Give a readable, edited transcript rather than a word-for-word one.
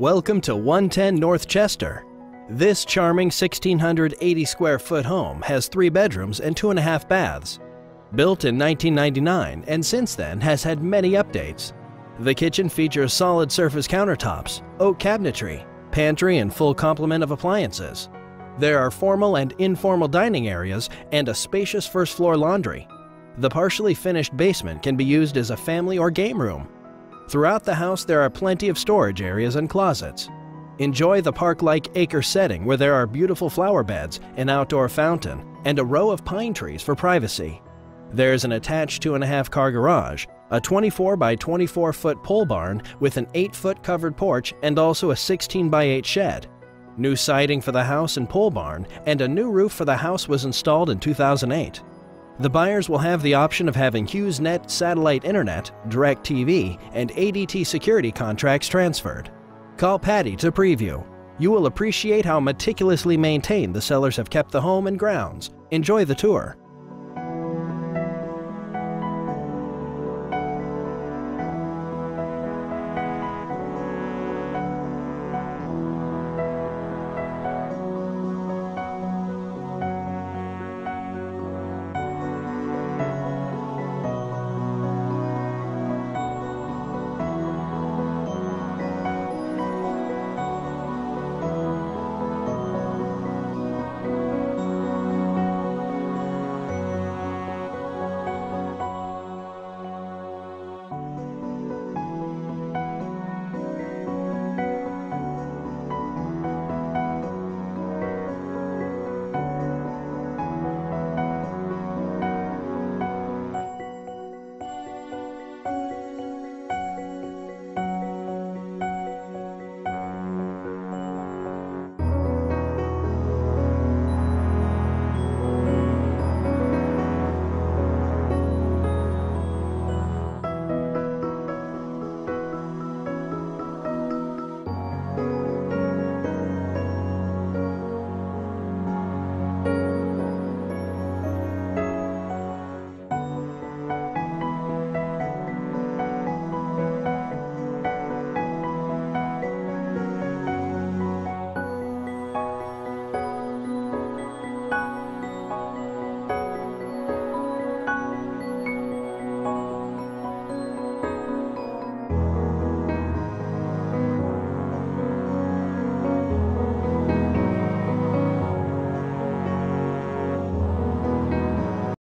Welcome to 110 North Chester. This charming 1,680 square foot home has 3 bedrooms and 2.5 baths. Built in 1999 and since then has had many updates. The kitchen features solid surface countertops, oak cabinetry, pantry and full complement of appliances. There are formal and informal dining areas and a spacious first floor laundry. The partially finished basement can be used as a family or game room. Throughout the house, there are plenty of storage areas and closets. Enjoy the park-like acre setting where there are beautiful flower beds, an outdoor fountain, and a row of pine trees for privacy. There's an attached 2.5-car garage, a 24 by 24 foot pole barn with an 8-foot covered porch and also a 16 by 8 shed. New siding for the house and pole barn and a new roof for the house was installed in 2008. The buyers will have the option of having HughesNet satellite internet, DirecTV, and ADT security contracts transferred. Call Patty to preview. You will appreciate how meticulously maintained the sellers have kept the home and grounds. Enjoy the tour.